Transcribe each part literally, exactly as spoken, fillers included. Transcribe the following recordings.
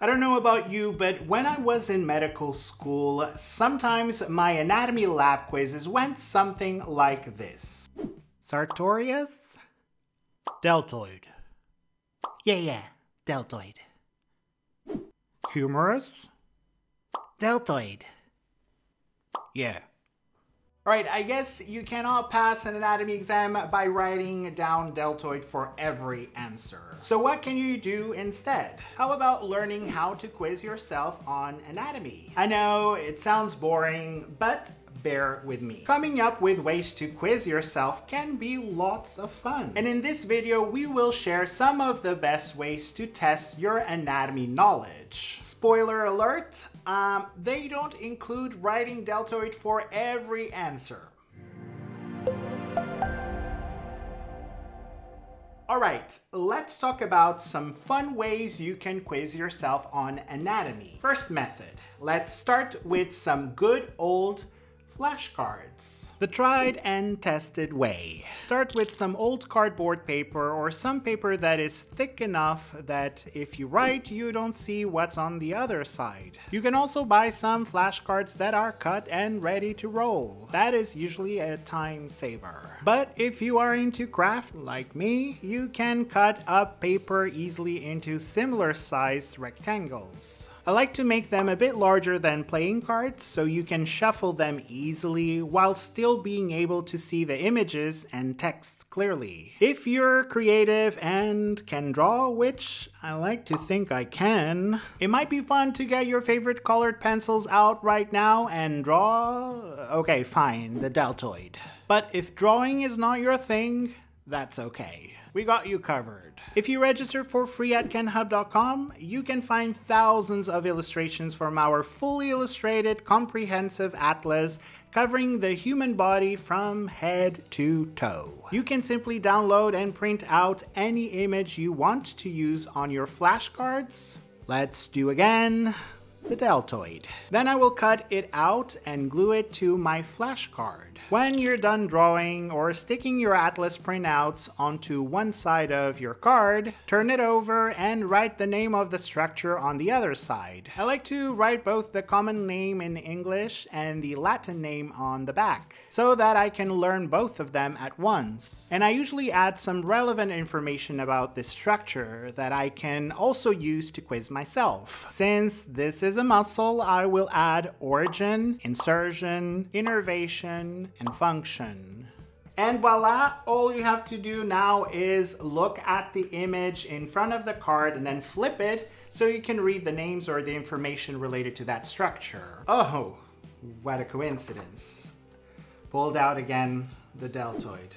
I don't know about you, but when I was in medical school, sometimes my anatomy lab quizzes went something like this. Sartorius? Deltoid. Yeah, yeah, deltoid. Humerus? Deltoid. Yeah. Alright, I guess you cannot pass an anatomy exam by writing down deltoid for every answer. So what can you do instead? How about learning how to quiz yourself on anatomy? I know it sounds boring, but bear with me. Coming up with ways to quiz yourself can be lots of fun. And in this video, we will share some of the best ways to test your anatomy knowledge. Spoiler alert, um, they don't include writing deltoid for every answer. All right, let's talk about some fun ways you can quiz yourself on anatomy. First method, let's start with some good old flashcards. The tried and tested way. Start with some old cardboard paper or some paper that is thick enough that if you write, you don't see what's on the other side. You can also buy some flashcards that are cut and ready to roll. That is usually a time saver. But if you are into craft like me, you can cut up paper easily into similar sized rectangles. I like to make them a bit larger than playing cards so you can shuffle them easily while still being able to see the images and text clearly. If you're creative and can draw, which I like to think I can, it might be fun to get your favorite colored pencils out right now and draw... okay, fine, the deltoid. But if drawing is not your thing, that's okay. We got you covered. If you register for free at kenhub dot com, you can find thousands of illustrations from our fully illustrated comprehensive atlas covering the human body from head to toe. You can simply download and print out any image you want to use on your flashcards. Let's do again. The deltoid. Then I will cut it out and glue it to my flashcard. When you're done drawing or sticking your atlas printouts onto one side of your card, turn it over and write the name of the structure on the other side. I like to write both the common name in English and the Latin name on the back, so that I can learn both of them at once. And I usually add some relevant information about this structure that I can also use to quiz myself. Since this is a muscle, I will add origin, insertion, innervation, and function. And voila, all you have to do now is look at the image in front of the card and then flip it so you can read the names or the information related to that structure. Oh, what a coincidence. Pulled out again the deltoid.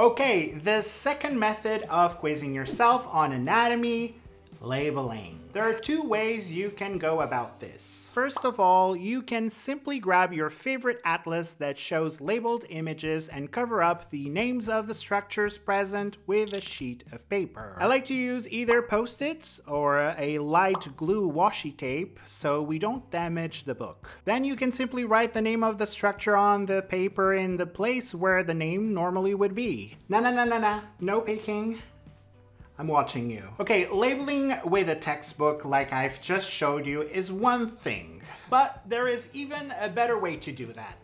Okay, the second method of quizzing yourself on anatomy, labeling. There are two ways you can go about this. First of all, you can simply grab your favorite atlas that shows labeled images and cover up the names of the structures present with a sheet of paper. I like to use either post-its or a light glue washi tape so we don't damage the book. Then you can simply write the name of the structure on the paper in the place where the name normally would be. Na na na na na, no picking. I'm watching you. Okay, labeling with a textbook like I've just showed you is one thing, but there is even a better way to do that.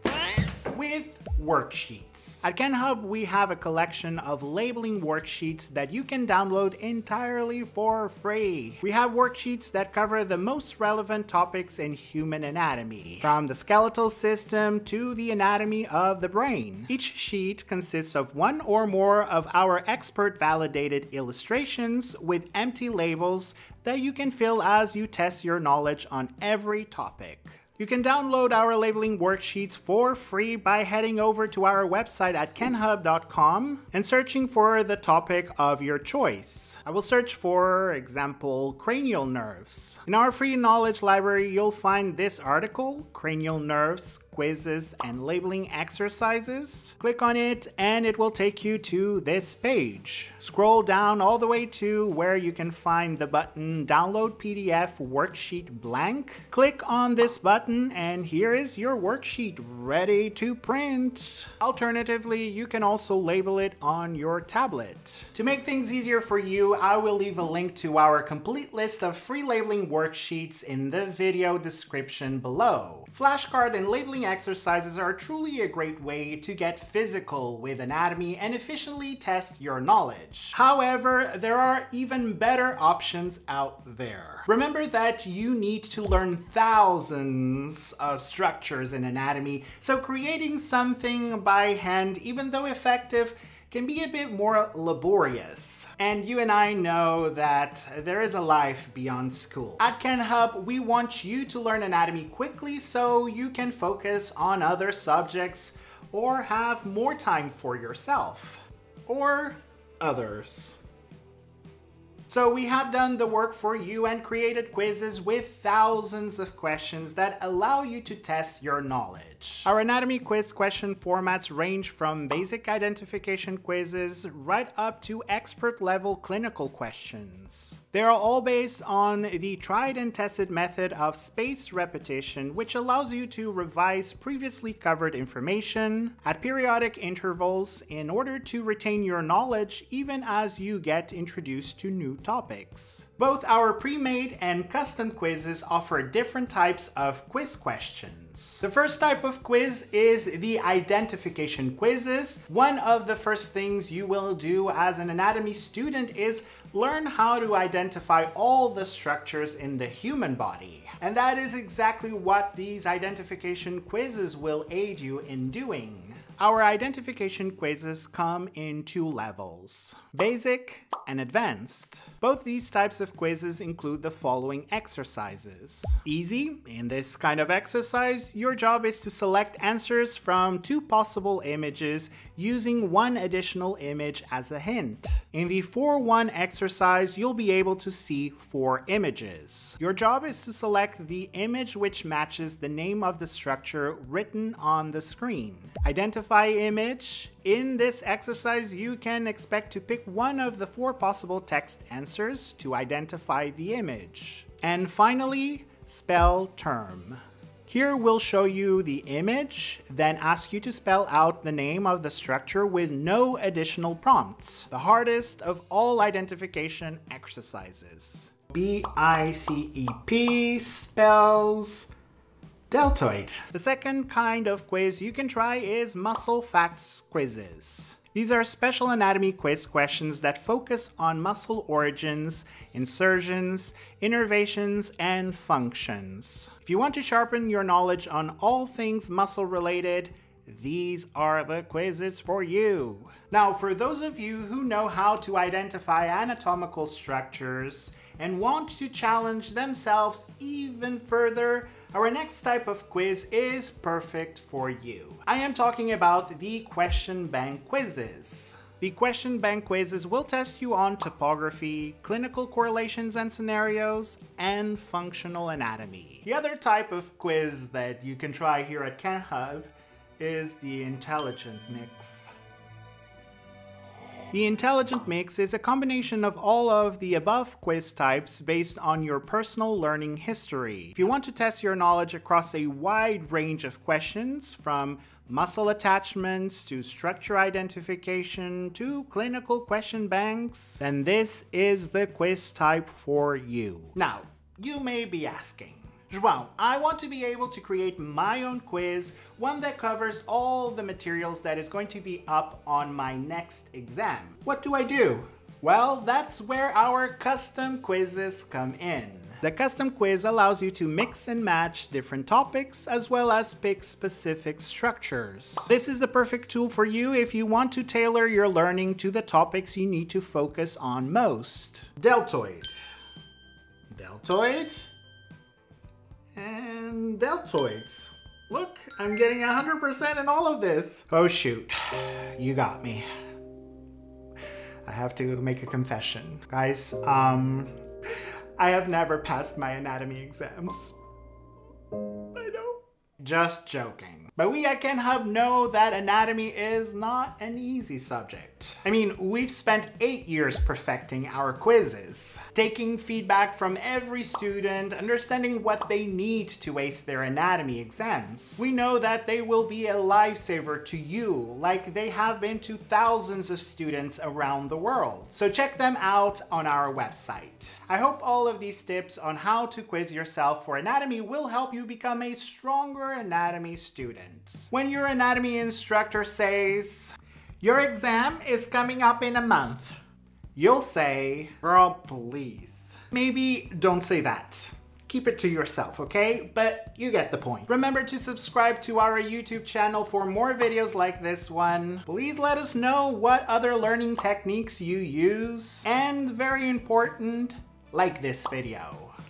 With worksheets. At Kenhub, we have a collection of labeling worksheets that you can download entirely for free. We have worksheets that cover the most relevant topics in human anatomy, from the skeletal system to the anatomy of the brain. Each sheet consists of one or more of our expert-validated illustrations with empty labels that you can fill as you test your knowledge on every topic. You can download our labeling worksheets for free by heading over to our website at kenhub dot com and searching for the topic of your choice. I will search for example, cranial nerves. In our free knowledge library, you'll find this article, Cranial Nerves, Quizzes and Labeling Exercises. Click on it and it will take you to this page. Scroll down all the way to where you can find the button Download P D F Worksheet Blank. Click on this button button, and here is your worksheet ready to print. Alternatively, you can also label it on your tablet. To make things easier for you, I will leave a link to our complete list of free labeling worksheets in the video description below. Flashcard and labeling exercises are truly a great way to get physical with anatomy and efficiently test your knowledge. However, there are even better options out there. Remember that you need to learn thousands of structures in anatomy, so creating something by hand, even though effective, can be a bit more laborious. And you and I know that there is a life beyond school. At Kenhub, we want you to learn anatomy quickly so you can focus on other subjects or have more time for yourself or others. So we have done the work for you and created quizzes with thousands of questions that allow you to test your knowledge. Our anatomy quiz question formats range from basic identification quizzes right up to expert level clinical questions. They are all based on the tried and tested method of spaced repetition, which allows you to revise previously covered information at periodic intervals in order to retain your knowledge even as you get introduced to new topics. Both our pre-made and custom quizzes offer different types of quiz questions. The first type of quiz is the identification quizzes. One of the first things you will do as an anatomy student is learn how to identify all the structures in the human body. And that is exactly what these identification quizzes will aid you in doing. Our identification quizzes come in two levels, basic and advanced. Both these types of quizzes include the following exercises. Easy. In this kind of exercise, your job is to select answers from two possible images using one additional image as a hint. In the four one exercise, you'll be able to see four images. Your job is to select the image which matches the name of the structure written on the screen. Identify image. In this exercise, you can expect to pick one of the four possible text answers to identify the image. And finally, spell term. Here we'll show you the image, then ask you to spell out the name of the structure with no additional prompts. The hardest of all identification exercises. B I C E P spells deltoid. The second kind of quiz you can try is muscle facts quizzes. These are special anatomy quiz questions that focus on muscle origins, insertions, innervations, and functions. If you want to sharpen your knowledge on all things muscle related, these are the quizzes for you. Now, for those of you who know how to identify anatomical structures and want to challenge themselves even further, our next type of quiz is perfect for you. I am talking about the question bank quizzes. The question bank quizzes will test you on topography, clinical correlations and scenarios, and functional anatomy. The other type of quiz that you can try here at Kenhub is the intelligent mix. The intelligent mix is a combination of all of the above quiz types based on your personal learning history. If you want to test your knowledge across a wide range of questions, from muscle attachments to structure identification to clinical question banks, then this is the quiz type for you. Now, you may be asking, João, I want to be able to create my own quiz, one that covers all the materials that is going to be up on my next exam. What do I do? Well, that's where our custom quizzes come in. The custom quiz allows you to mix and match different topics as well as pick specific structures. This is the perfect tool for you if you want to tailor your learning to the topics you need to focus on most. Deltoid. Deltoid. And deltoids. Look, I'm getting one hundred percent in all of this. Oh shoot, you got me. I have to make a confession. Guys, um, I have never passed my anatomy exams. I know. Just joking. But we at Kenhub know that anatomy is not an easy subject. I mean, we've spent eight years perfecting our quizzes, taking feedback from every student, understanding what they need to ace their anatomy exams. We know that they will be a lifesaver to you, like they have been to thousands of students around the world. So check them out on our website. I hope all of these tips on how to quiz yourself for anatomy will help you become a stronger anatomy student. When your anatomy instructor says, "Your exam is coming up in a month," you'll say, "Girl, please." Maybe don't say that. Keep it to yourself, okay? But you get the point. Remember to subscribe to our YouTube channel for more videos like this one. Please let us know what other learning techniques you use. And very important, like this video.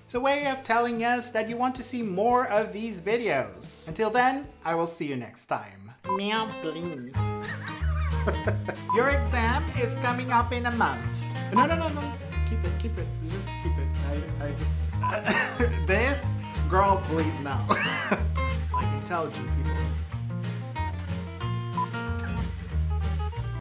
It's a way of telling us that you want to see more of these videos. Until then, I will see you next time. Meow, please. Your exam is coming up in a month. No, no, no, no. Keep it, keep it. Just keep it. I, I just... This? Girl, please, no. Like intelligent people.